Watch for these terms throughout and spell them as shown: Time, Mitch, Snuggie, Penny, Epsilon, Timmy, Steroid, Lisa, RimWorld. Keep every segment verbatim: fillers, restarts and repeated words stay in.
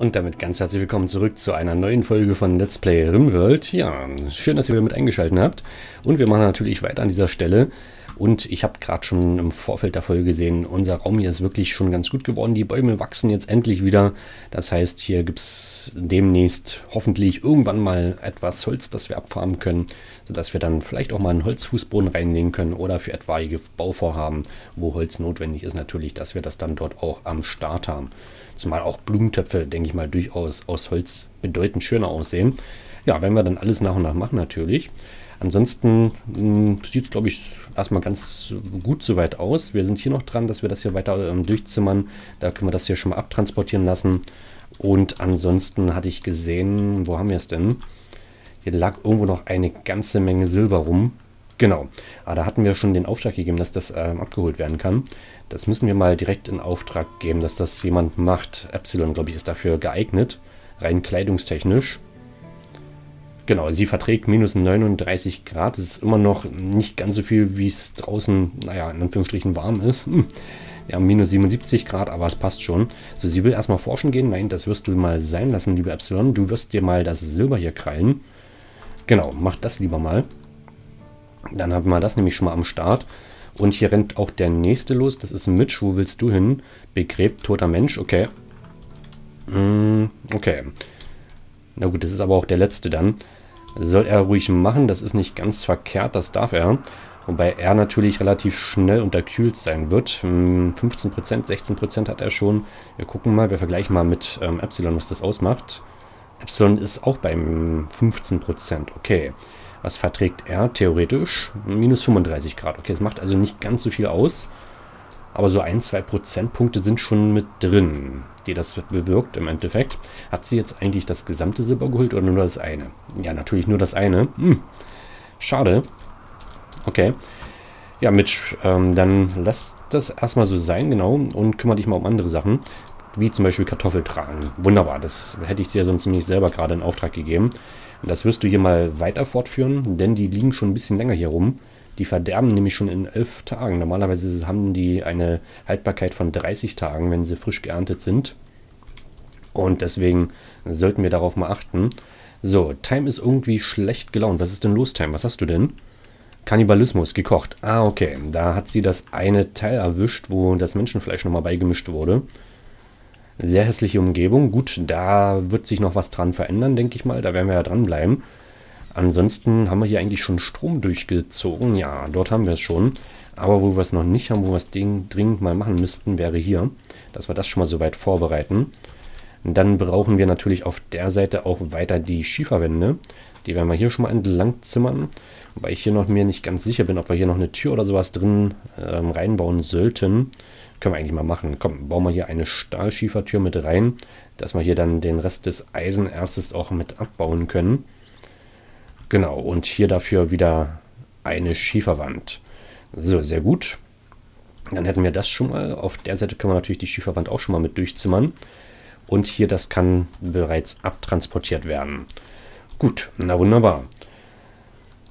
Und damit ganz herzlich willkommen zurück zu einer neuen Folge von Let's Play RimWorld. Ja, schön, dass ihr wieder mit eingeschaltet habt. Und wir machen natürlich weiter an dieser Stelle. Und ich habe gerade schon im Vorfeld der Folge gesehen, unser Raum hier ist wirklich schon ganz gut geworden. Die Bäume wachsen jetzt endlich wieder. Das heißt, hier gibt es demnächst hoffentlich irgendwann mal etwas Holz, das wir abfarmen können, sodass wir dann vielleicht auch mal einen Holzfußboden reinlegen können oder für etwaige Bauvorhaben, wo Holz notwendig ist natürlich, dass wir das dann dort auch am Start haben. Zumal auch Blumentöpfe, denke ich mal, durchaus aus Holz bedeutend schöner aussehen. Ja, werden wir dann alles nach und nach machen natürlich. Ansonsten sieht es, glaube ich, erstmal ganz gut soweit aus. Wir sind hier noch dran, dass wir das hier weiter ähm, durchzimmern. Da können wir das hier schon mal abtransportieren lassen. Und ansonsten hatte ich gesehen, wo haben wir es denn? Hier lag irgendwo noch eine ganze Menge Silber rum. Genau, aber da hatten wir schon den Auftrag gegeben, dass das ähm, abgeholt werden kann. Das müssen wir mal direkt in Auftrag geben, dass das jemand macht. Epsilon, glaube ich, ist dafür geeignet, rein kleidungstechnisch. Genau, sie verträgt minus neununddreißig Grad. Das ist immer noch nicht ganz so viel, wie es draußen, naja, in Anführungsstrichen warm ist. Ja, minus siebenundsiebzig Grad, aber es passt schon. So, sie will erstmal forschen gehen. Nein, das wirst du mal sein lassen, liebe Epsilon. Du wirst dir mal das Silber hier krallen. Genau, mach das lieber mal. Dann haben wir das nämlich schon mal am Start. Und hier rennt auch der nächste los. Das ist Mitch. Wo willst du hin? Begräbt, toter Mensch. Okay. Mm, okay. Na gut, das ist aber auch der letzte dann. Soll er ruhig machen. Das ist nicht ganz verkehrt. Das darf er. Wobei er natürlich relativ schnell unterkühlt sein wird. fünfzehn Prozent, sechzehn Prozent hat er schon. Wir gucken mal. Wir vergleichen mal mit ähm, Epsilon, was das ausmacht. Epsilon ist auch beim fünfzehn Prozent. Okay. Was verträgt er? Theoretisch minus fünfunddreißig Grad. Okay, es macht also nicht ganz so viel aus. Aber so ein, zwei Prozentpunkte sind schon mit drin, die das bewirkt im Endeffekt. Hat sie jetzt eigentlich das gesamte Silber geholt oder nur das eine? Ja, natürlich nur das eine. Hm. Schade. Okay. Ja, Mitch, ähm, dann lass das erstmal so sein, genau. Und kümmere dich mal um andere Sachen. Wie zum Beispiel Kartoffel tragen. Wunderbar, das hätte ich dir sonst nämlich selber gerade in Auftrag gegeben. Das wirst du hier mal weiter fortführen, denn die liegen schon ein bisschen länger hier rum. Die verderben nämlich schon in elf Tagen. Normalerweise haben die eine Haltbarkeit von dreißig Tagen, wenn sie frisch geerntet sind. Und deswegen sollten wir darauf mal achten. So, Time ist irgendwie schlecht gelaunt. Was ist denn los, Time? Was hast du denn? Kannibalismus, gekocht. Ah, okay. Da hat sie das eine Teil erwischt, wo das Menschenfleisch nochmal beigemischt wurde. Sehr hässliche Umgebung. Gut, da wird sich noch was dran verändern, denke ich mal. Da werden wir ja dranbleiben. Ansonsten haben wir hier eigentlich schon Strom durchgezogen. Ja, dort haben wir es schon. Aber wo wir es noch nicht haben, wo wir es dringend mal machen müssten, wäre hier. Dass wir das schon mal soweit vorbereiten. Und dann brauchen wir natürlich auf der Seite auch weiter die Schieferwände. Die werden wir hier schon mal entlang zimmern. Weil ich hier noch mir nicht ganz sicher bin, ob wir hier noch eine Tür oder sowas drin ähm, reinbauen sollten. Können wir eigentlich mal machen. Komm, bauen wir hier eine Stahlschiefertür mit rein, dass wir hier dann den Rest des Eisenerzes auch mit abbauen können. Genau, und hier dafür wieder eine Schieferwand. So, sehr gut. Dann hätten wir das schon mal. Auf der Seite können wir natürlich die Schieferwand auch schon mal mit durchzimmern. Und hier, das kann bereits abtransportiert werden. Gut, na wunderbar.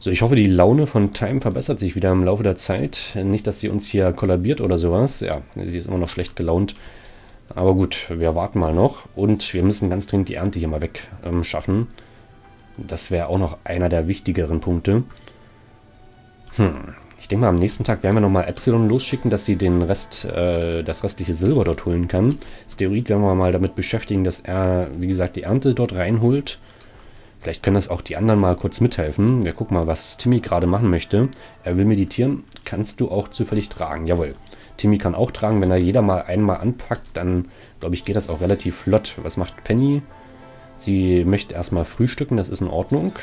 So, ich hoffe, die Laune von Time verbessert sich wieder im Laufe der Zeit. Nicht, dass sie uns hier kollabiert oder sowas. Ja, sie ist immer noch schlecht gelaunt. Aber gut, wir warten mal noch. Und wir müssen ganz dringend die Ernte hier mal weg ähm, schaffen. Das wäre auch noch einer der wichtigeren Punkte. Hm, ich denke mal, am nächsten Tag werden wir nochmal Epsilon losschicken, dass sie den Rest, äh, das restliche Silber dort holen kann. Steroid werden wir mal damit beschäftigen, dass er, wie gesagt, die Ernte dort reinholt. Vielleicht können das auch die anderen mal kurz mithelfen. Wir gucken mal, was Timmy gerade machen möchte. Er will meditieren. Kannst du auch zufällig tragen? Jawohl. Timmy kann auch tragen. Wenn er jeder mal einmal anpackt, dann, glaube ich, geht das auch relativ flott. Was macht Penny? Sie möchte erstmal frühstücken. Das ist in Ordnung.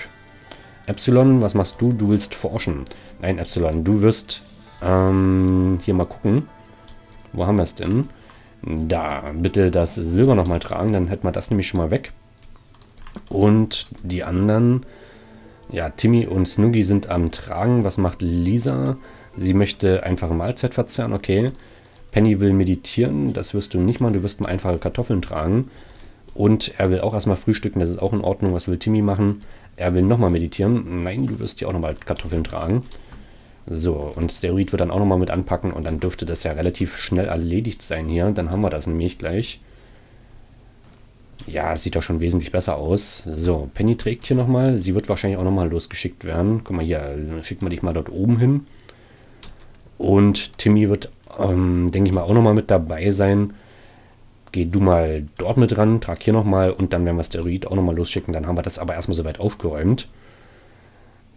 Epsilon, was machst du? Du willst forschen. Nein, Epsilon, du wirst ähm, hier mal gucken. Wo haben wir es denn? Da, bitte das Silber nochmal tragen. Dann hätten wir das nämlich schon mal weg. Und die anderen, ja, Timmy und Snuggie sind am Tragen. Was macht Lisa? Sie möchte einfache Mahlzeit verzehren, okay. Penny will meditieren, das wirst du nicht machen, du wirst mal einfache Kartoffeln tragen. Und er will auch erstmal frühstücken, das ist auch in Ordnung. Was will Timmy machen? Er will nochmal meditieren. Nein, du wirst hier auch nochmal Kartoffeln tragen. So, und Steroid wird dann auch nochmal mit anpacken und dann dürfte das ja relativ schnell erledigt sein hier. Dann haben wir das nämlich gleich. Ja, sieht doch schon wesentlich besser aus. So, Penny trägt hier nochmal. Sie wird wahrscheinlich auch nochmal losgeschickt werden. Guck mal hier, schicken wir dich mal dort oben hin. Und Timmy wird, ähm, denke ich mal, auch nochmal mit dabei sein. Geh du mal dort mit ran, trag hier nochmal und dann werden wir Steroid auch nochmal losschicken. Dann haben wir das aber erstmal soweit aufgeräumt.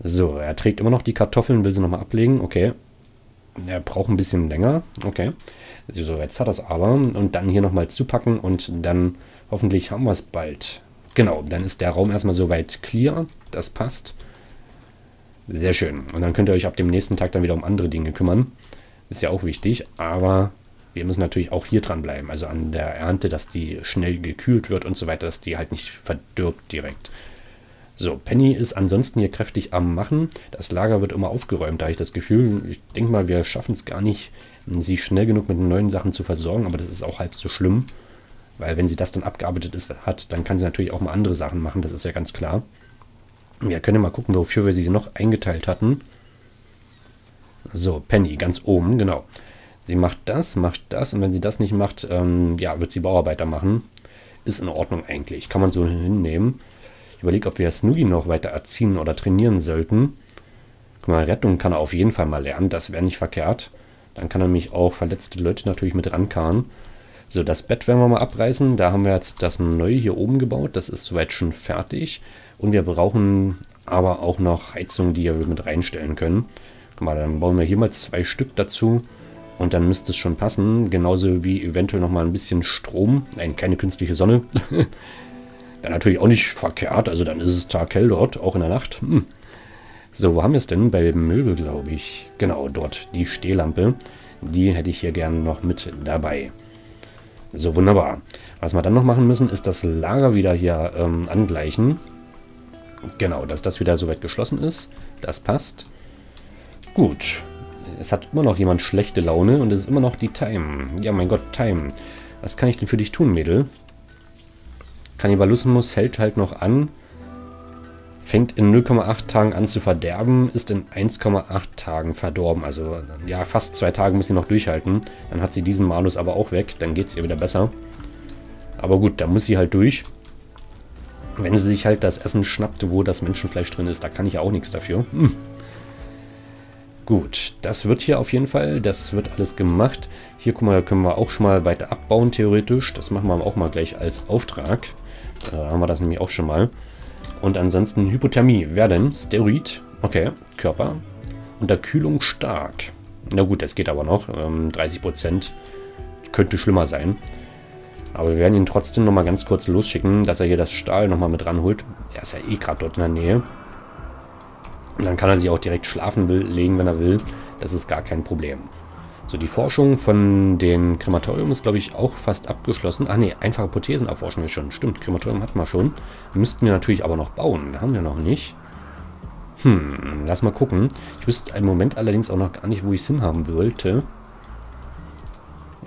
So, er trägt immer noch die Kartoffeln, will sie nochmal ablegen. Okay. Er braucht ein bisschen länger. Okay. So, jetzt hat er es aber. Und dann hier nochmal zupacken und dann hoffentlich haben wir es bald. Genau, dann ist der Raum erstmal soweit clear. Das passt. Sehr schön. Und dann könnt ihr euch ab dem nächsten Tag dann wieder um andere Dinge kümmern. Ist ja auch wichtig, aber wir müssen natürlich auch hier dran bleiben. Also an der Ernte, dass die schnell gekühlt wird und so weiter, dass die halt nicht verdirbt direkt. So, Penny ist ansonsten hier kräftig am Machen. Das Lager wird immer aufgeräumt, da habe ich das Gefühl. Ich denke mal, wir schaffen es gar nicht, sie schnell genug mit neuen Sachen zu versorgen. Aber das ist auch halb so schlimm. Weil wenn sie das dann abgearbeitet ist, hat, dann kann sie natürlich auch mal andere Sachen machen. Das ist ja ganz klar. Wir können mal gucken, wofür wir sie noch eingeteilt hatten. So, Penny, ganz oben, genau. Sie macht das, macht das. Und wenn sie das nicht macht, ähm, ja, wird sie Bauarbeiter machen. Ist in Ordnung eigentlich. Kann man so hinnehmen. Ich überlege, ob wir Snuggie noch weiter erziehen oder trainieren sollten. Guck mal, Rettung kann er auf jeden Fall mal lernen. Das wäre nicht verkehrt. Dann kann er nämlich auch verletzte Leute natürlich mit rankarren. So, das Bett werden wir mal abreißen. Da haben wir jetzt das neue hier oben gebaut. Das ist soweit schon fertig. Und wir brauchen aber auch noch Heizung, die wir mit reinstellen können. Guck mal, dann bauen wir hier mal zwei Stück dazu. Und dann müsste es schon passen. Genauso wie eventuell nochmal ein bisschen Strom. Nein, keine künstliche Sonne. Wäre natürlich auch nicht verkehrt. Also dann ist es taghell dort, auch in der Nacht. Hm. So, wo haben wir es denn? Bei Möbel, glaube ich. Genau, dort. Die Stehlampe. Die hätte ich hier gerne noch mit dabei. So, wunderbar. Was wir dann noch machen müssen, ist das Lager wieder hier ähm, angleichen. Genau, dass das wieder soweit geschlossen ist. Das passt. Gut. Es hat immer noch jemand schlechte Laune und es ist immer noch die Time. Ja, mein Gott, Time. Was kann ich denn für dich tun, Mädel? Kannibalismus hält halt noch an, fängt in null Komma acht Tagen an zu verderben, ist in eins Komma acht Tagen verdorben. Also ja, fast zwei Tage muss sie noch durchhalten. Dann hat sie diesen Malus aber auch weg, dann geht es ihr wieder besser. Aber gut, da muss sie halt durch. Wenn sie sich halt das Essen schnappt, wo das Menschenfleisch drin ist, da kann ich ja auch nichts dafür. Hm. Gut, das wird hier auf jeden Fall, das wird alles gemacht. Hier, guck mal, können wir auch schon mal weiter abbauen theoretisch. Das machen wir auch mal gleich als Auftrag. Da haben wir das nämlich auch schon mal. Und ansonsten Hypothermie. Wer denn? Steroid. Okay, Körper. Unterkühlung stark. Na gut, das geht aber noch. dreißig Prozent könnte schlimmer sein. Aber wir werden ihn trotzdem nochmal ganz kurz losschicken, dass er hier das Stahl nochmal mit ranholt. Er ist ja eh gerade dort in der Nähe. Und dann kann er sich auch direkt schlafen will, legen, wenn er will. Das ist gar kein Problem. So, die Forschung von den Krematorium ist, glaube ich, auch fast abgeschlossen. Ach ne, einfache Prothesen erforschen wir schon. Stimmt, Krematorium hatten wir schon. Müssten wir natürlich aber noch bauen. Haben wir noch nicht. Hm, lass mal gucken. Ich wüsste im Moment allerdings auch noch gar nicht, wo ich es hinhaben wollte.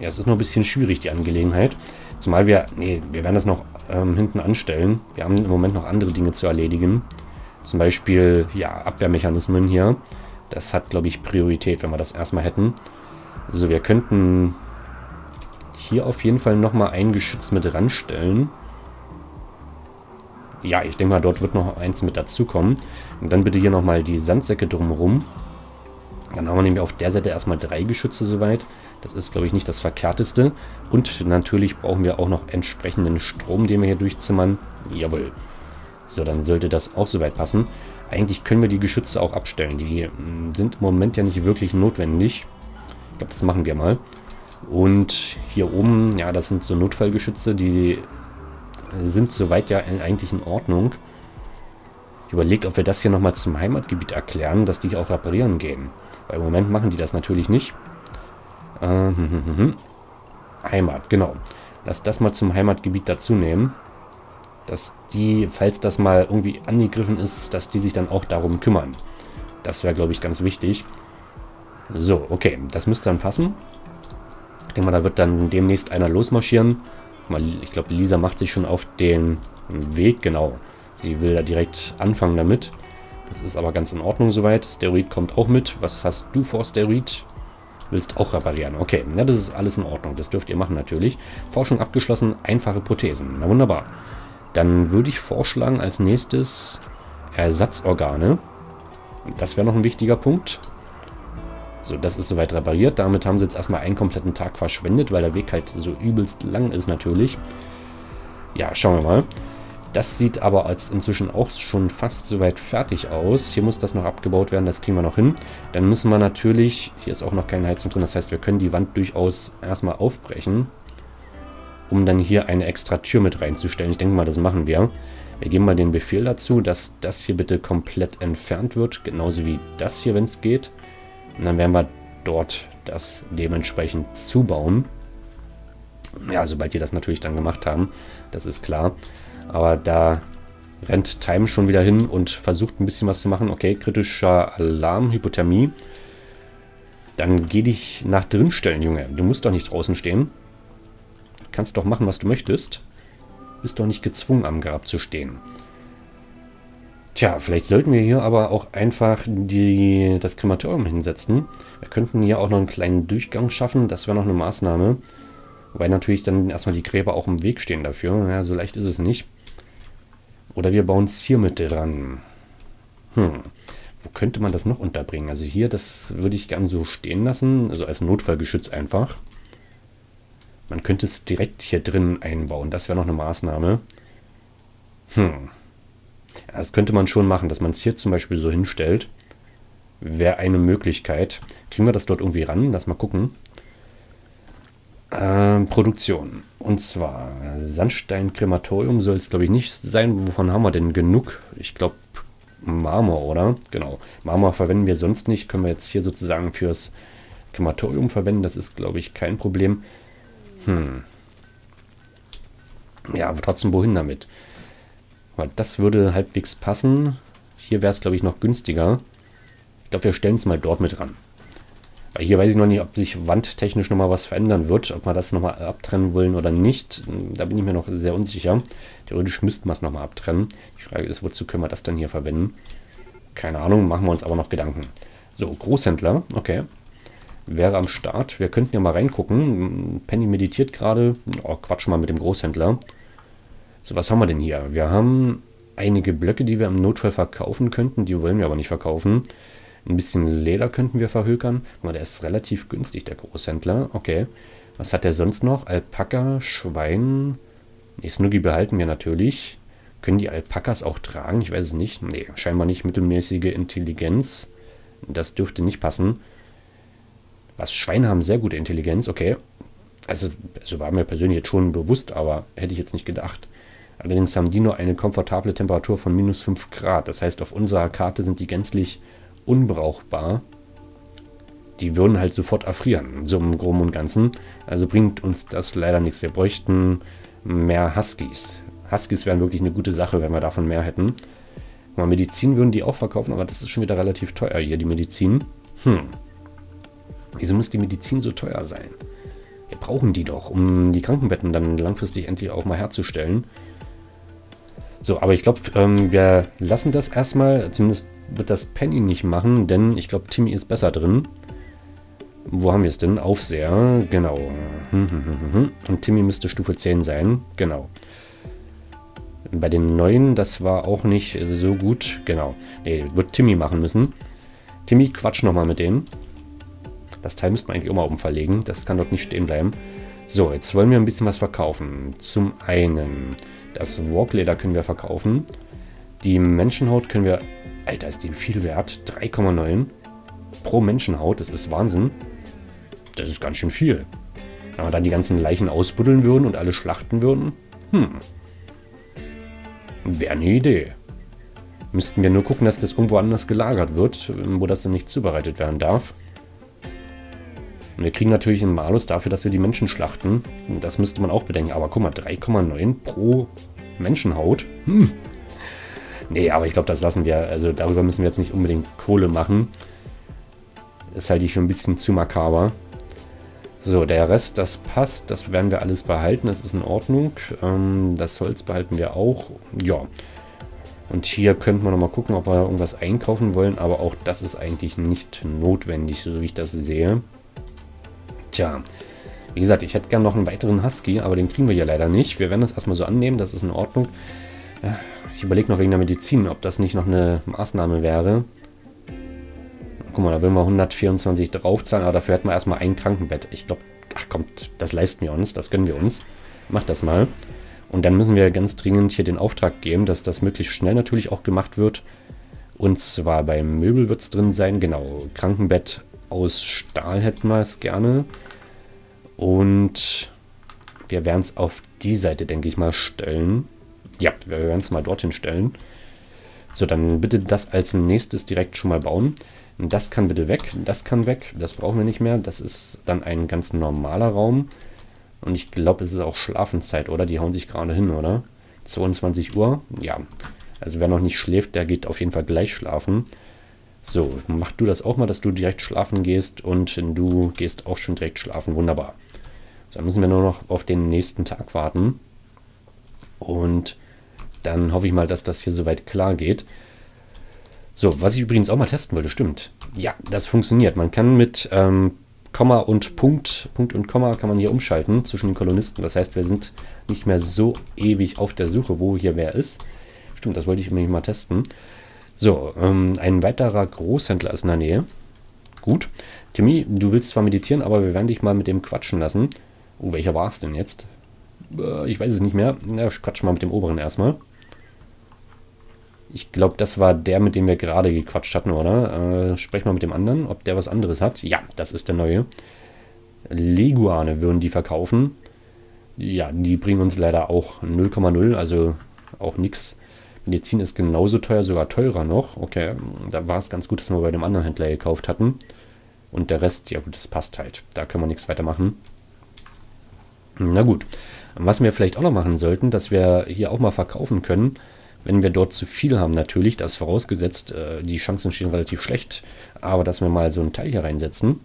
Ja, es ist noch ein bisschen schwierig, die Angelegenheit. Zumal wir, nee, wir werden das noch ähm, hinten anstellen. Wir haben im Moment noch andere Dinge zu erledigen. Zum Beispiel, ja, Abwehrmechanismen hier. Das hat, glaube ich, Priorität, wenn wir das erstmal hätten. So, wir könnten hier auf jeden Fall nochmal ein Geschütz mit ranstellen. Ja, ich denke mal, dort wird noch eins mit dazukommen. Und dann bitte hier nochmal die Sandsäcke drumherum. Dann haben wir nämlich auf der Seite erstmal drei Geschütze soweit. Das ist, glaube ich, nicht das Verkehrteste. Und natürlich brauchen wir auch noch entsprechenden Strom, den wir hier durchzimmern. Jawohl. So, dann sollte das auch soweit passen. Eigentlich können wir die Geschütze auch abstellen. Die sind im Moment ja nicht wirklich notwendig. Ich glaube, das machen wir mal. Und hier oben, ja, das sind so Notfallgeschütze. Die sind soweit ja eigentlich in Ordnung. Ich überlege, ob wir das hier nochmal zum Heimatgebiet erklären, dass die auch reparieren gehen. Weil im Moment machen die das natürlich nicht. Äh, hm, hm, hm. Heimat, genau. Lass das mal zum Heimatgebiet dazu nehmen. Dass die, falls das mal irgendwie angegriffen ist, dass die sich dann auch darum kümmern. Das wäre, glaube ich, ganz wichtig. So, okay, das müsste dann passen. Ich denke mal, da wird dann demnächst einer losmarschieren. Ich glaube, Lisa macht sich schon auf den Weg, genau. Sie will da direkt anfangen damit. Das ist aber ganz in Ordnung soweit. Steroid kommt auch mit. Was hast du vor, Steroid? Willst auch reparieren. Okay, na, das ist alles in Ordnung. Das dürft ihr machen natürlich. Forschung abgeschlossen, einfache Prothesen. Na, wunderbar. Dann würde ich vorschlagen, als nächstes Ersatzorgane. Das wäre noch ein wichtiger Punkt. So, das ist soweit repariert. Damit haben sie jetzt erstmal einen kompletten Tag verschwendet, weil der Weg halt so übelst lang ist natürlich. Ja, schauen wir mal. Das sieht aber als inzwischen auch schon fast soweit fertig aus. Hier muss das noch abgebaut werden, das kriegen wir noch hin. Dann müssen wir natürlich, hier ist auch noch keine Heizung drin, das heißt, wir können die Wand durchaus erstmal aufbrechen, um dann hier eine extra Tür mit reinzustellen. Ich denke mal, das machen wir. Wir geben mal den Befehl dazu, dass das hier bitte komplett entfernt wird, genauso wie das hier, wenn es geht. Und dann werden wir dort das dementsprechend zubauen. Ja, sobald wir das natürlich dann gemacht haben, das ist klar. Aber da rennt Time schon wieder hin und versucht ein bisschen was zu machen. Okay, kritischer Alarm, Hypothermie. Dann geh dich nach drin stellen, Junge. Du musst doch nicht draußen stehen. Du kannst doch machen, was du möchtest. Du bist doch nicht gezwungen, am Grab zu stehen. Tja, vielleicht sollten wir hier aber auch einfach die, das Krematorium hinsetzen. Wir könnten hier auch noch einen kleinen Durchgang schaffen. Das wäre noch eine Maßnahme. Weil natürlich dann erstmal die Gräber auch im Weg stehen dafür. Ja, so leicht ist es nicht. Oder wir bauen es hier mit dran. Hm. Wo könnte man das noch unterbringen? Also hier, das würde ich gern so stehen lassen. Also als Notfallgeschütz einfach. Man könnte es direkt hier drin einbauen. Das wäre noch eine Maßnahme. Hm. Ja, das könnte man schon machen, dass man es hier zum Beispiel so hinstellt. Wäre eine Möglichkeit. Kriegen wir das dort irgendwie ran? Lass mal gucken. Ähm, Produktion. Und zwar Sandstein-Krematorium soll es, glaube ich, nicht sein. Wovon haben wir denn genug? Ich glaube Marmor, oder? Genau. Marmor verwenden wir sonst nicht. Können wir jetzt hier sozusagen fürs Krematorium verwenden. Das ist, glaube ich, kein Problem. Hm. Ja, aber trotzdem wohin damit? Weil das würde halbwegs passen. Hier wäre es, glaube ich, noch günstiger. Ich glaube, wir stellen es mal dort mit ran. Weil hier weiß ich noch nicht, ob sich wandtechnisch nochmal was verändern wird, ob wir das nochmal abtrennen wollen oder nicht. Da bin ich mir noch sehr unsicher. Theoretisch müssten wir es nochmal abtrennen. Die Frage ist, wozu können wir das dann hier verwenden? Keine Ahnung, machen wir uns aber noch Gedanken. So, Großhändler, okay. Wäre am Start. Wir könnten ja mal reingucken. Penny meditiert gerade. Oh, quatsch mal mit dem Großhändler. So, was haben wir denn hier? Wir haben einige Blöcke, die wir im Notfall verkaufen könnten. Die wollen wir aber nicht verkaufen. Ein bisschen Leder könnten wir verhökern. Aber der ist relativ günstig, der Großhändler. Okay. Was hat der sonst noch? Alpaka, Schwein. Nee, Snuggie behalten wir natürlich. Können die Alpakas auch tragen? Ich weiß es nicht. Nee, scheinbar nicht. Mittelmäßige Intelligenz. Das dürfte nicht passen. Was? Schweine haben sehr gute Intelligenz. Okay. Also, so war mir persönlich jetzt schon bewusst, aber hätte ich jetzt nicht gedacht. Allerdings haben die nur eine komfortable Temperatur von minus fünf Grad. Das heißt, auf unserer Karte sind die gänzlich unbrauchbar. Die würden halt sofort erfrieren, so im Groben und Ganzen. Also bringt uns das leider nichts. Wir bräuchten mehr Huskies. Huskies wären wirklich eine gute Sache, wenn wir davon mehr hätten. Mal Medizin würden die auch verkaufen, aber das ist schon wieder relativ teuer hier, die Medizin. Hm. Wieso muss die Medizin so teuer sein? Wir brauchen die doch, um die Krankenbetten dann langfristig endlich auch mal herzustellen. So, aber ich glaube, ähm, wir lassen das erstmal. Zumindest wird das Penny nicht machen, denn ich glaube, Timmy ist besser drin. Wo haben wir es denn? Aufseher, genau. Und Timmy müsste Stufe zehn sein, genau. Bei den Neuen, das war auch nicht so gut, genau. Nee, wird Timmy machen müssen. Timmy, quatsch nochmal mit denen. Das Teil müsste man eigentlich auch mal oben verlegen, das kann dort nicht stehen bleiben. So, jetzt wollen wir ein bisschen was verkaufen. Zum einen, das Walkleder können wir verkaufen. Die Menschenhaut können wir... Alter, ist die viel wert. drei Komma neun pro Menschenhaut, das ist Wahnsinn. Das ist ganz schön viel. Wenn wir da die ganzen Leichen ausbuddeln würden und alle schlachten würden, hm. Wäre eine Idee. Müssten wir nur gucken, dass das irgendwo anders gelagert wird, wo das dann nicht zubereitet werden darf. Und wir kriegen natürlich einen Malus dafür, dass wir die Menschen schlachten. Das müsste man auch bedenken. Aber guck mal, drei Komma neun pro Menschenhaut. Hm. Nee, aber ich glaube, das lassen wir. Also darüber müssen wir jetzt nicht unbedingt Kohle machen. Das halte ich für ein bisschen zu makaber. So, der Rest, das passt. Das werden wir alles behalten. Das ist in Ordnung. Ähm, das Holz behalten wir auch. Ja. Und hier könnten wir nochmal gucken, ob wir irgendwas einkaufen wollen. Aber auch das ist eigentlich nicht notwendig, so wie ich das sehe. Tja, Wie gesagt, ich hätte gern noch einen weiteren Husky, aber den kriegen wir hier leider nicht. Wir werden das erstmal so annehmen, das ist in Ordnung. Ich überlege noch wegen der Medizin, ob das nicht noch eine Maßnahme wäre. Guck mal, da würden wir hundertvierundzwanzig draufzahlen, aber dafür hätten wir erstmal ein Krankenbett. Ich glaube, ach komm, das leisten wir uns, das gönnen wir uns. Mach das mal. Und dann müssen wir ganz dringend hier den Auftrag geben, dass das möglichst schnell natürlich auch gemacht wird. Und zwar beim Möbel wird es drin sein, genau, Krankenbett aus Stahl hätten wir es gerne. Und wir werden es auf die Seite, denke ich mal, stellen. Ja, wir werden es mal dorthin stellen. So, dann bitte das als nächstes direkt schon mal bauen. Und das kann bitte weg, das kann weg, das brauchen wir nicht mehr. Das ist dann ein ganz normaler Raum. Und ich glaube, es ist auch Schlafenszeit, oder? Die hauen sich gerade hin, oder? zweiundzwanzig Uhr? Ja. Also wer noch nicht schläft, der geht auf jeden Fall gleich schlafen. So, mach du das auch mal, dass du direkt schlafen gehst und du gehst auch schon direkt schlafen. Wunderbar. So, dann müssen wir nur noch auf den nächsten Tag warten. Und dann hoffe ich mal, dass das hier soweit klar geht. So, was ich übrigens auch mal testen wollte, stimmt. Ja, das funktioniert. Man kann mit ähm, Komma und Punkt, Punkt und Komma kann man hier umschalten zwischen den Kolonisten. Das heißt, wir sind nicht mehr so ewig auf der Suche, wo hier wer ist. Stimmt, das wollte ich unbedingt mal testen. So, ähm, ein weiterer Großhändler ist in der Nähe. Gut. Timmy, du willst zwar meditieren, aber wir werden dich mal mit dem quatschen lassen. Oh, welcher war es denn jetzt? Äh, ich weiß es nicht mehr. Na, ich quatsch mal mit dem oberen erstmal. Ich glaube, das war der, mit dem wir gerade gequatscht hatten, oder? Äh, sprech mal mit dem anderen, ob der was anderes hat. Ja, das ist der neue. Leguane würden die verkaufen. Ja, die bringen uns leider auch null Komma null, also auch nichts. Medizin ist genauso teuer, sogar teurer noch. Okay, da war es ganz gut, dass wir bei dem anderen Händler gekauft hatten. Und der Rest, ja gut, das passt halt. Da können wir nichts weiter machen. Na gut. Was wir vielleicht auch noch machen sollten, dass wir hier auch mal verkaufen können, wenn wir dort zu viel haben, natürlich, das vorausgesetzt, äh, die Chancen stehen relativ schlecht, aber dass wir mal so einen Teil hier reinsetzen,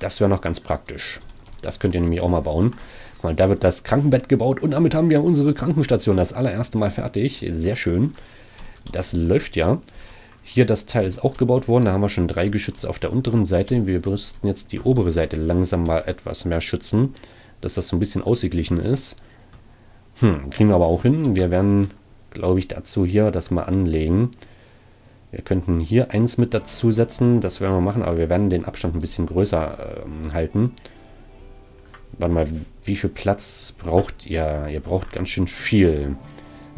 das wäre noch ganz praktisch. Das könnt ihr nämlich auch mal bauen. Guck mal, da wird das Krankenbett gebaut und damit haben wir unsere Krankenstation das allererste Mal fertig. Sehr schön. Das läuft ja. Hier das Teil ist auch gebaut worden, da haben wir schon drei Geschütze auf der unteren Seite. Wir müssten jetzt die obere Seite langsam mal etwas mehr schützen, dass das so ein bisschen ausgeglichen ist. Hm, kriegen wir aber auch hin. Wir werden, glaube ich, dazu hier das mal anlegen. Wir könnten hier eins mit dazu setzen, das werden wir machen, aber wir werden den Abstand ein bisschen größer ähm, halten. Warte mal, wie viel Platz braucht ihr? Ihr braucht ganz schön viel.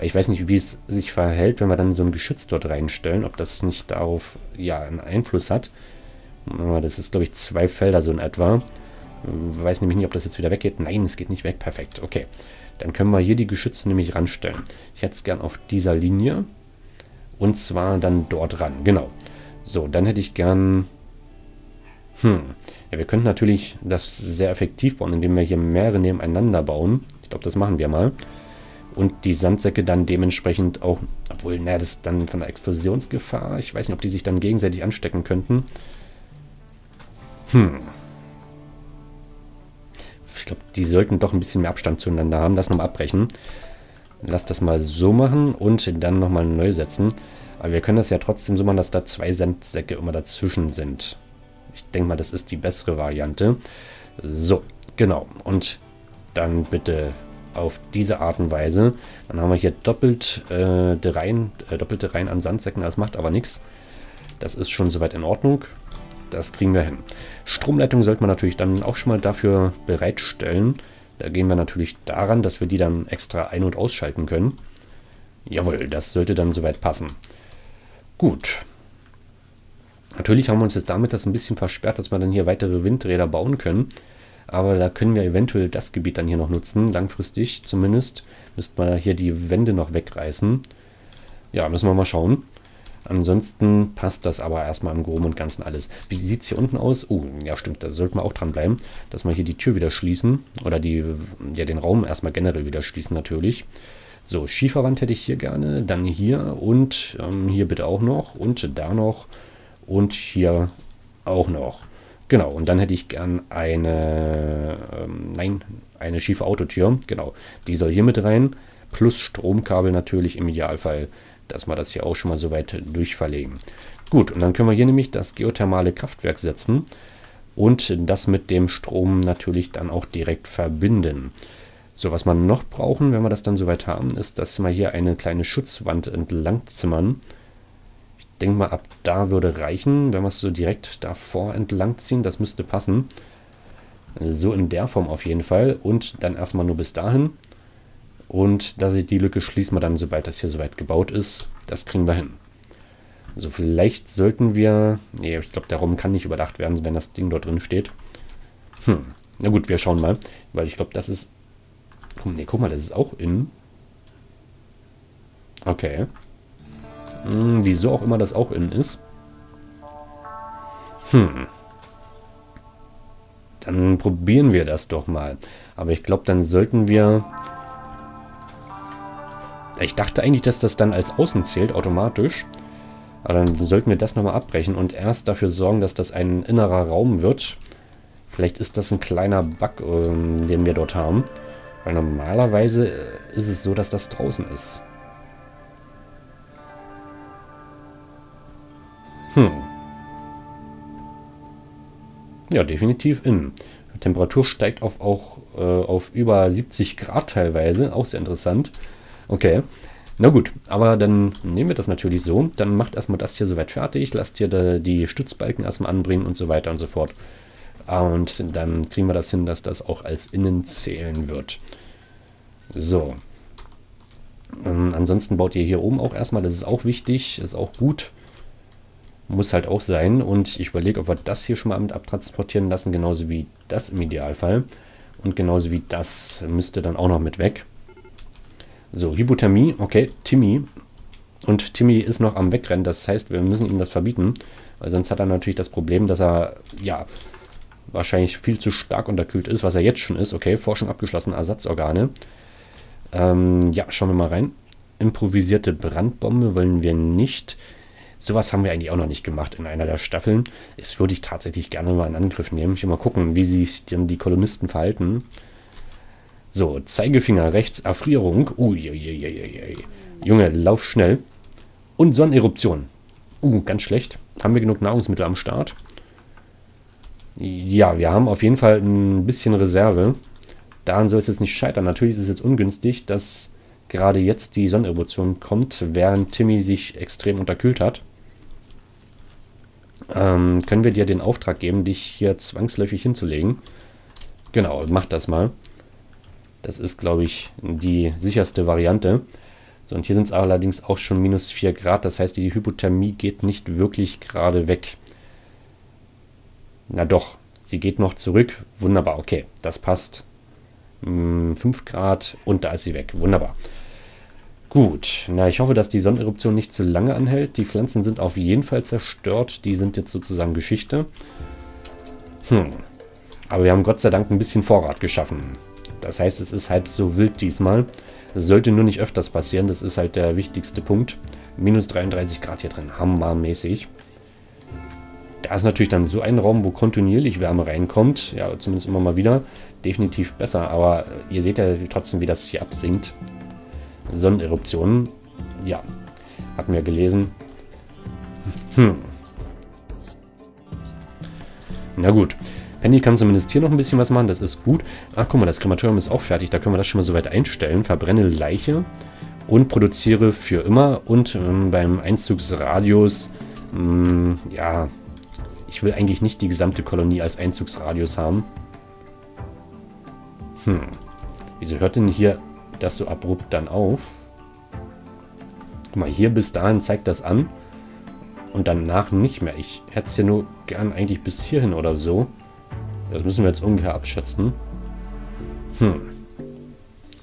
Ich weiß nicht, wie es sich verhält, wenn wir dann so ein Geschütz dort reinstellen, ob das nicht darauf ja einen Einfluss hat. Das ist, glaube ich, zwei Felder so in etwa. Ich weiß nämlich nicht, ob das jetzt wieder weggeht. Nein, es geht nicht weg. Perfekt, okay. Dann können wir hier die Geschütze nämlich ranstellen. Ich hätte es gern auf dieser Linie. Und zwar dann dort ran. Genau. So, dann hätte ich gern... Hm. Ja, wir könnten natürlich das sehr effektiv bauen, indem wir hier mehrere nebeneinander bauen. Ich glaube, das machen wir mal. Und die Sandsäcke dann dementsprechend auch... Obwohl, naja, das ist dann von der Explosionsgefahr. Ich weiß nicht, ob die sich dann gegenseitig anstecken könnten. Hm. Ich glaube, die sollten doch ein bisschen mehr Abstand zueinander haben. Lass nochmal abbrechen. Lass das mal so machen und dann nochmal neu setzen. Aber wir können das ja trotzdem so machen, dass da zwei Sandsäcke immer dazwischen sind. Ich denke mal, das ist die bessere Variante. So, genau. Und dann bitte auf diese Art und Weise. Dann haben wir hier doppelt, äh, Reihen, äh, doppelte Reihen an Sandsäcken. Das macht aber nichts. Das ist schon soweit in Ordnung. Das kriegen wir hin. Stromleitung sollte man natürlich dann auch schon mal dafür bereitstellen. Da gehen wir natürlich daran, dass wir die dann extra ein- und ausschalten können. Jawohl, das sollte dann soweit passen. Gut. Natürlich haben wir uns jetzt damit das ein bisschen versperrt, dass wir dann hier weitere Windräder bauen können. Aber da können wir eventuell das Gebiet dann hier noch nutzen, langfristig zumindest. Müssten wir hier die Wände noch wegreißen. Ja, müssen wir mal schauen. Ansonsten passt das aber erstmal im Groben und Ganzen alles. Wie sieht es hier unten aus? Oh, ja stimmt, da sollten wir auch dranbleiben, dass wir hier die Tür wieder schließen. Oder die, ja, den Raum erstmal generell wieder schließen natürlich. So, Schieferwand hätte ich hier gerne, dann hier und ähm, hier bitte auch noch und da noch und hier auch noch. Genau, und dann hätte ich gern eine, ähm, nein, eine schiefe Autotür. Genau, die soll hier mit rein, plus Stromkabel natürlich im Idealfall, dass wir das hier auch schon mal so weit durchverlegen. Gut, und dann können wir hier nämlich das geothermale Kraftwerk setzen. und das mit dem Strom natürlich dann auch direkt verbinden. So, was man noch brauchen, wenn wir das dann soweit haben, ist, dass wir hier eine kleine Schutzwand entlang zimmern. Ich denke mal, ab da würde reichen, wenn wir es so direkt davor entlang ziehen. Das müsste passen. So in der Form auf jeden Fall. Und dann erstmal nur bis dahin. Und dass ich die Lücke schließen wir dann, sobald das hier soweit gebaut ist. Das kriegen wir hin. So, also vielleicht sollten wir... Nee, ich glaube, darum kann nicht überdacht werden, wenn das Ding dort drin steht. Hm. Na gut, wir schauen mal. Weil ich glaube, das ist... Nee, guck mal, das ist auch innen. Okay. Hm, wieso auch immer das auch innen ist. Hm. Dann probieren wir das doch mal. Aber ich glaube, dann sollten wir... Ich dachte eigentlich, dass das dann als außen zählt, automatisch. Aber dann sollten wir das nochmal abbrechen und erst dafür sorgen, dass das ein innerer Raum wird. Vielleicht ist das ein kleiner Bug, äh, den wir dort haben. Weil normalerweise ist es so, dass das draußen ist. Hm. Ja, definitiv innen. Die Temperatur steigt auf, auch äh, auf über siebzig Grad teilweise. Auch sehr interessant. Okay, na gut, aber dann nehmen wir das natürlich so. Dann macht erstmal das hier soweit fertig, lasst hier da die Stützbalken erstmal anbringen und so weiter und so fort. Und dann kriegen wir das hin, dass das auch als innen zählen wird. So. Ähm, ansonsten baut ihr hier oben auch erstmal, das ist auch wichtig, ist auch gut. Muss halt auch sein. Und ich überlege, ob wir das hier schon mal mit abtransportieren lassen, genauso wie das im Idealfall. Und genauso wie das müsste dann auch noch mit weg. So, Hypothermie, okay, Timmy. Und Timmy ist noch am Wegrennen, das heißt, wir müssen ihm das verbieten. Weil sonst hat er natürlich das Problem, dass er, ja, wahrscheinlich viel zu stark unterkühlt ist, was er jetzt schon ist. Okay, Forschung abgeschlossen, Ersatzorgane. Ähm, ja, schauen wir mal rein. Improvisierte Brandbombe wollen wir nicht. Sowas haben wir eigentlich auch noch nicht gemacht in einer der Staffeln. Das würde ich tatsächlich gerne mal in Angriff nehmen. Ich will mal gucken, wie sich denn die Kolonisten verhalten. So, Zeigefinger rechts, Erfrierung. Uiuiuiui. Junge, lauf schnell. Und Sonneneruption. Uh, ganz schlecht. Haben wir genug Nahrungsmittel am Start? Ja, wir haben auf jeden Fall ein bisschen Reserve. Daran soll es jetzt nicht scheitern. Natürlich ist es jetzt ungünstig, dass gerade jetzt die Sonneneruption kommt, während Timmy sich extrem unterkühlt hat. Ähm, können wir dir den Auftrag geben, dich hier zwangsläufig hinzulegen? Genau, mach das mal. Das ist, glaube ich, die sicherste Variante. So, und hier sind es allerdings auch schon minus vier Grad. Das heißt, die Hypothermie geht nicht wirklich gerade weg. Na doch, sie geht noch zurück. Wunderbar, okay, das passt. Hm, fünf Grad und da ist sie weg. Wunderbar. Gut, na, ich hoffe, dass die Sonneneruption nicht zu lange anhält. Die Pflanzen sind auf jeden Fall zerstört. Die sind jetzt sozusagen Geschichte. Hm. Aber wir haben Gott sei Dank ein bisschen Vorrat geschaffen. Das heißt, es ist halb so wild diesmal. Das sollte nur nicht öfters passieren. Das ist halt der wichtigste Punkt. Minus dreiunddreißig Grad hier drin. Hammermäßig. Da ist natürlich dann so ein Raum, wo kontinuierlich Wärme reinkommt. Ja, zumindest immer mal wieder. Definitiv besser. Aber ihr seht ja trotzdem, wie das hier absinkt. Sonneneruptionen. Ja, hatten wir gelesen. Hm. Na gut. Penny kann zumindest hier noch ein bisschen was machen, das ist gut. Ach, guck mal, das Krematorium ist auch fertig, da können wir das schon mal so weit einstellen. Verbrenne Leiche und produziere für immer. Und ähm, beim Einzugsradius, ähm, ja, ich will eigentlich nicht die gesamte Kolonie als Einzugsradius haben. Hm, wieso hört denn hier das so abrupt dann auf? Guck mal, hier bis dahin zeigt das an und danach nicht mehr. Ich hätte es ja nur gern eigentlich bis hierhin oder so. Das müssen wir jetzt ungefähr abschätzen. Hm.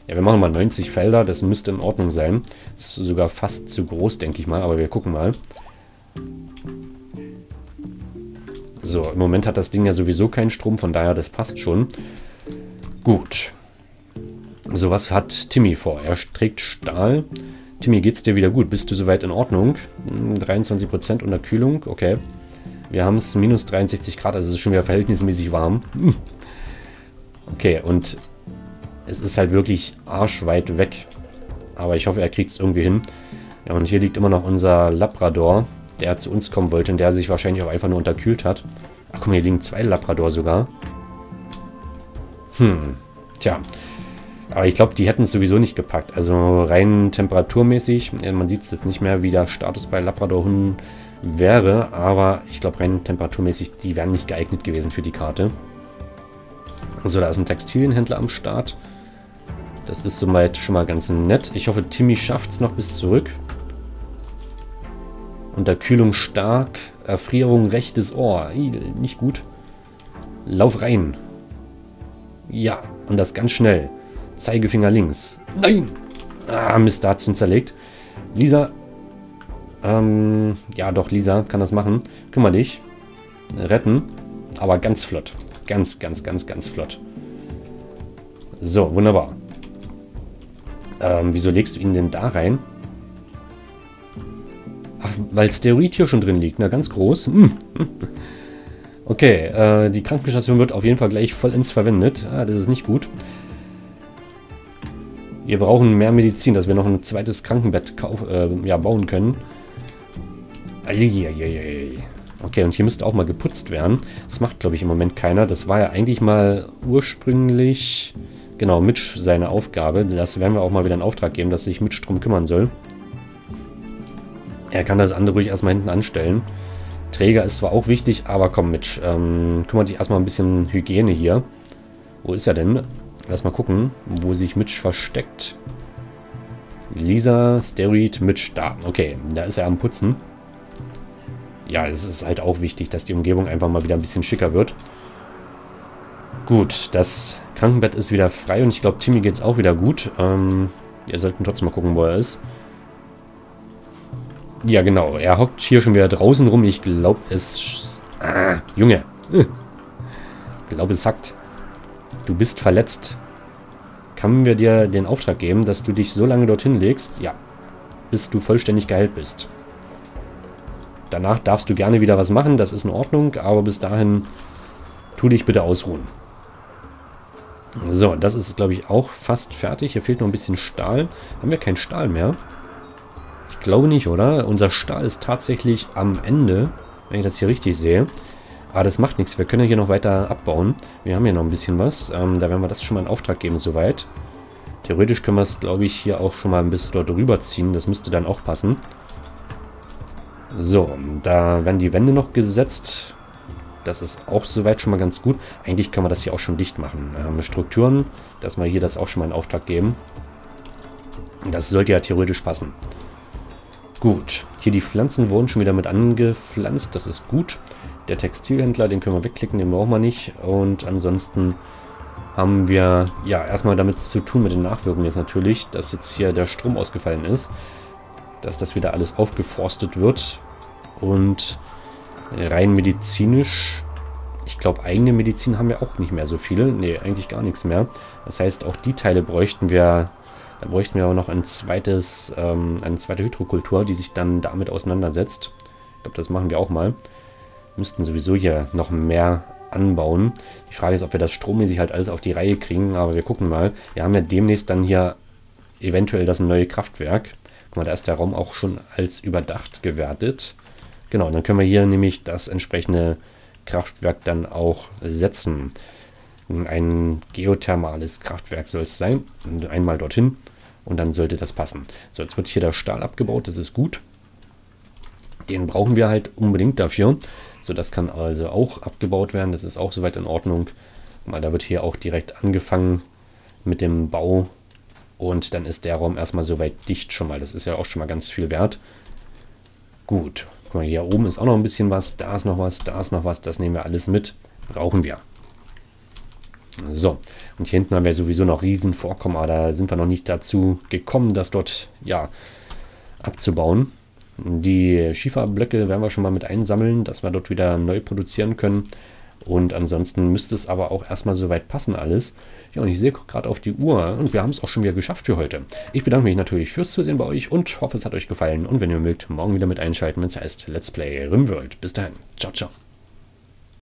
Ja, wir machen mal neunzig Felder. Das müsste in Ordnung sein. Das ist sogar fast zu groß, denke ich mal. Aber wir gucken mal. So, im Moment hat das Ding ja sowieso keinen Strom. Von daher, das passt schon. Gut. So, was hat Timmy vor? Er trägt Stahl. Timmy, geht's dir wieder gut? Bist du soweit in Ordnung? dreiundzwanzig Prozent Unterkühlung. Okay. Wir haben es minus dreiundsechzig Grad, also es ist schon wieder verhältnismäßig warm. Okay, und es ist halt wirklich arschweit weg. Aber ich hoffe, er kriegt es irgendwie hin. Ja, und hier liegt immer noch unser Labrador, der zu uns kommen wollte und der sich wahrscheinlich auch einfach nur unterkühlt hat. Ach guck mal, hier liegen zwei Labrador sogar. Hm, tja. Aber ich glaube, die hätten es sowieso nicht gepackt. Also rein temperaturmäßig, man sieht es jetzt nicht mehr, wie der Status bei Labrador-Hunden wäre, aber ich glaube rein temperaturmäßig, die wären nicht geeignet gewesen für die Karte. So, da ist ein Textilienhändler am Start. Das ist soweit schon mal ganz nett. Ich hoffe, Timmy schafft es noch bis zurück. Unterkühlung stark, Erfrierung rechtes Ohr. I, nicht gut. Lauf rein. Ja, und das ganz schnell. Zeigefinger links. Nein! Ah, Mist, da hat es ihn zerlegt. Lisa. Ähm, ja doch, Lisa kann das machen. Kümmer dich. Retten. Aber ganz flott. Ganz, ganz, ganz, ganz flott. So, wunderbar. Ähm, wieso legst du ihn denn da rein? Ach, weil Steroid hier schon drin liegt. Na, ganz groß. Hm. Okay, äh, die Krankenstation wird auf jeden Fall gleich vollends verwendet. Ah, das ist nicht gut. Wir brauchen mehr Medizin, dass wir noch ein zweites Krankenbett kauf, äh, ja, bauen können. Okay, und hier müsste auch mal geputzt werden. Das macht, glaube ich, im Moment keiner. Das war ja eigentlich mal ursprünglich, genau, Mitch seine Aufgabe. Das werden wir auch mal wieder einen Auftrag geben, dass sich Mitch drum kümmern soll. Er kann das andere ruhig erstmal hinten anstellen. Träger ist zwar auch wichtig, aber komm, Mitch, ähm, kümmert dich erstmal ein bisschen Hygiene hier. Wo ist er denn? Lass mal gucken, wo sich Mitch versteckt. Lisa, Steroid, Mitch, da. Okay, da ist er am Putzen. Ja, es ist halt auch wichtig, dass die Umgebung einfach mal wieder ein bisschen schicker wird. Gut, das Krankenbett ist wieder frei und ich glaube, Timmy geht es auch wieder gut. Ähm, wir sollten trotzdem mal gucken, wo er ist. Ja, genau, er hockt hier schon wieder draußen rum. Ich glaube, es... Ah, Junge. Ich glaube, es hackt. Du bist verletzt. Können wir dir den Auftrag geben, dass du dich so lange dorthin legst? Ja. Bis du vollständig geheilt bist. Danach darfst du gerne wieder was machen. Das ist in Ordnung. Aber bis dahin tu dich bitte ausruhen. So, das ist, glaube ich, auch fast fertig. Hier fehlt noch ein bisschen Stahl. Haben wir keinen Stahl mehr? Ich glaube nicht, oder? Unser Stahl ist tatsächlich am Ende, wenn ich das hier richtig sehe. Aber das macht nichts. Wir können ja hier noch weiter abbauen. Wir haben hier noch ein bisschen was. Ähm, da werden wir das schon mal in Auftrag geben, soweit. Theoretisch können wir es, glaube ich, hier auch schon mal ein bisschen dort rüberziehen. Das müsste dann auch passen. So, da werden die Wände noch gesetzt. Das ist auch soweit schon mal ganz gut. Eigentlich können wir das hier auch schon dicht machen. Ähm, Strukturen, dass wir hier das auch schon mal in Auftrag geben. Das sollte ja theoretisch passen. Gut, hier die Pflanzen wurden schon wieder mit angepflanzt. Das ist gut. Der Textilhändler, den können wir wegklicken, den brauchen wir nicht. Und ansonsten haben wir ja erstmal damit zu tun, mit den Nachwirkungen jetzt natürlich, dass jetzt hier der Strom ausgefallen ist. Dass das wieder alles aufgeforstet wird. Und rein medizinisch, ich glaube, eigene Medizin haben wir auch nicht mehr so viele. Nee, eigentlich gar nichts mehr. Das heißt, auch die Teile bräuchten wir, da bräuchten wir aber noch ein zweites, ähm, eine zweite Hydrokultur, die sich dann damit auseinandersetzt. Ich glaube, das machen wir auch mal. Müssten sowieso hier noch mehr anbauen. Die Frage ist, ob wir das strommäßig halt alles auf die Reihe kriegen, aber wir gucken mal. Wir haben ja demnächst dann hier eventuell das neue Kraftwerk. Guck mal, da ist der Raum auch schon als überdacht gewertet. Genau, dann können wir hier nämlich das entsprechende Kraftwerk dann auch setzen. Ein geothermales Kraftwerk soll es sein. Einmal dorthin und dann sollte das passen. So, jetzt wird hier der Stahl abgebaut, das ist gut. Den brauchen wir halt unbedingt dafür. So, das kann also auch abgebaut werden. Das ist auch soweit in Ordnung. Mal, da wird hier auch direkt angefangen mit dem Bau. Und dann ist der Raum erstmal soweit dicht schon mal. Das ist ja auch schon mal ganz viel wert. Gut. Guck mal, hier oben ist auch noch ein bisschen was. Da ist noch was, da ist noch was. Das nehmen wir alles mit. Brauchen wir. So. Und hier hinten haben wir sowieso noch riesen Vorkommen. Aber da sind wir noch nicht dazu gekommen, das dort, ja, abzubauen. Die Schieferblöcke werden wir schon mal mit einsammeln, dass wir dort wieder neu produzieren können. Und ansonsten müsste es aber auch erstmal soweit passen alles. Ja, und ich sehe gerade auf die Uhr und wir haben es auch schon wieder geschafft für heute. Ich bedanke mich natürlich fürs Zusehen bei euch und hoffe, es hat euch gefallen. Und wenn ihr mögt, morgen wieder mit einschalten, wenn es heißt Let's Play RimWorld. Bis dahin. Ciao, ciao.